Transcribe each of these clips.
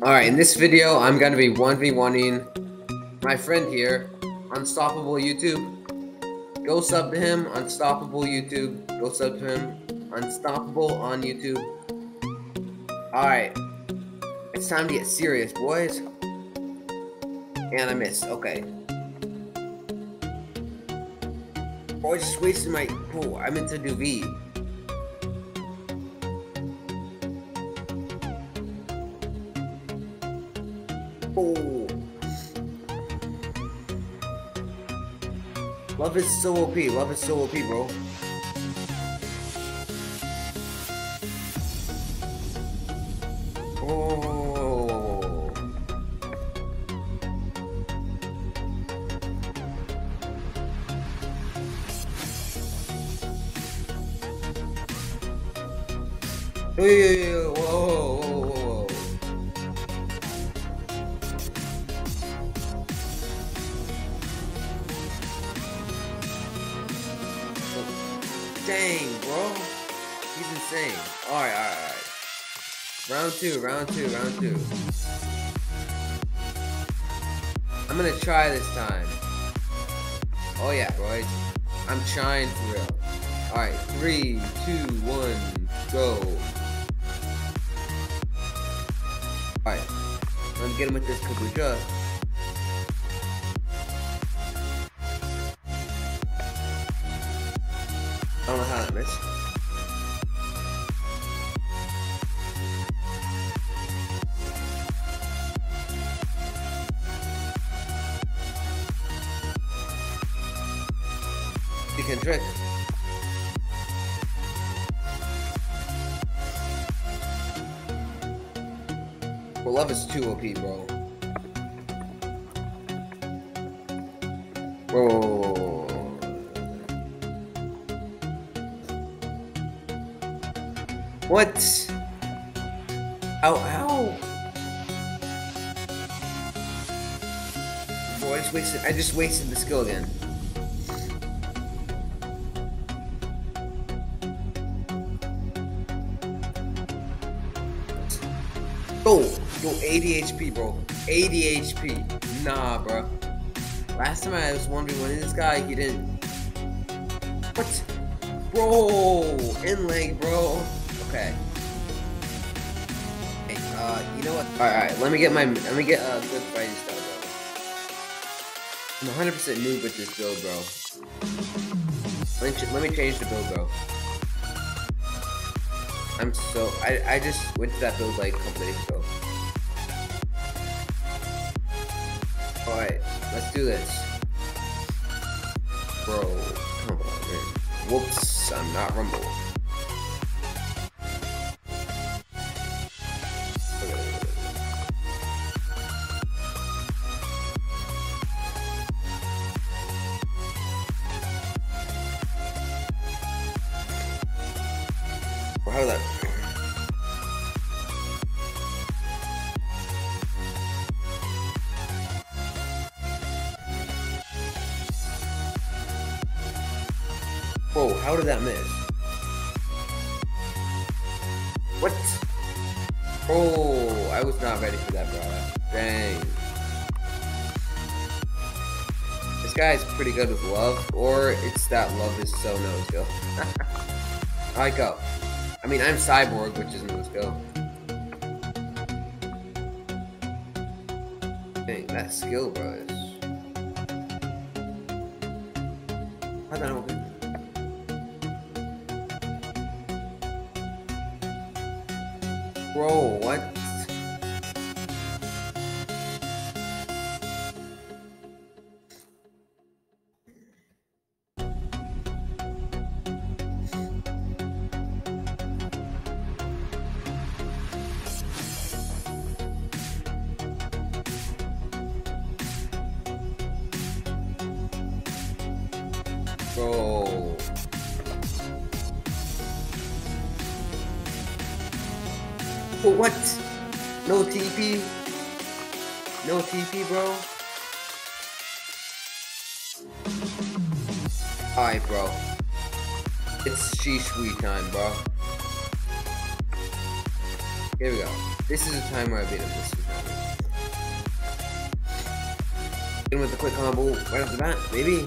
Alright, in this video, I'm gonna be 1v1ing my friend here, Unstoppable YouTube. Go sub to him, Unstoppable YouTube. Go sub to him, Unstoppable on YouTube. Alright, it's time to get serious, boys. And I missed, okay. Oh, I just wasted my. Oh, I meant to do V. Oh. Love is so OP. Love is so OP, bro. Oh. Hey, whoa. Dang, bro. He's insane. Alright, alright. Round two. I'm gonna try this time. Oh yeah, boys. I'm trying for real. Alright, 3, 2, 1, go. Alright. Let me get him with this kabucha. I don't know how that missed. You can trick. Well, love is too OP, bro. Whoa. What? Ow. Boy, I just wasted the skill again. Oh, yo, 80 HP, bro. 80 HP. Nah, bro. Last time I was 1v1ing this guy, he didn't. What? Bro, in leg, bro. Okay. You know what? Alright, let me get good fighting style, bro. I'm 100% noob with this build, bro. Let me change the build, bro. I just went to that build like a couple days ago. Alright, let's do this. Bro, come on, man. Whoops, I'm not rumble. How did that? Whoa, how did that miss? What? Oh, I was not ready for that, bro. Dang. This guy's pretty good with love, or it's that love is so no-skill. Alright, go. I mean, I'm Cyborg, which is no skill. Dang, that skill, bro. Is... how'd that open? Bro, what? Bro. Oh, what? No TP? No TP, bro? Alright, bro. It's Shishwee time, bro. Here we go. This is the time where I beat him this time. In with a quick combo right off the bat, maybe.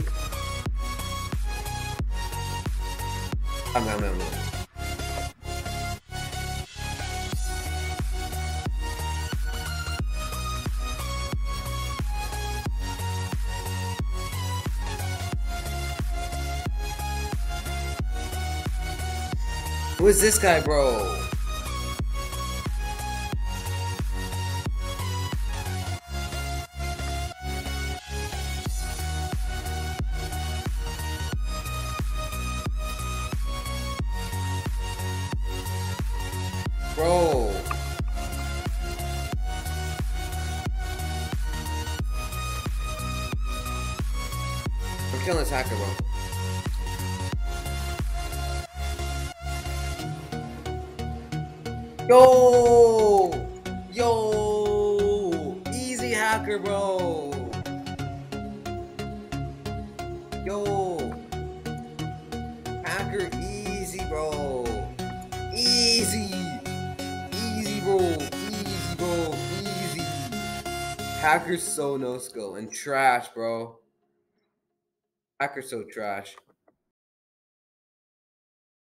Who is this guy, bro? Bro. I'm killing this hacker, bro. Yo! Yo! Easy hacker, bro! Yo! Hacker easy, bro! Easy! Easy, bro! Easy, bro! Easy! Hacker's so no skill and trash, bro. Hacker's so trash.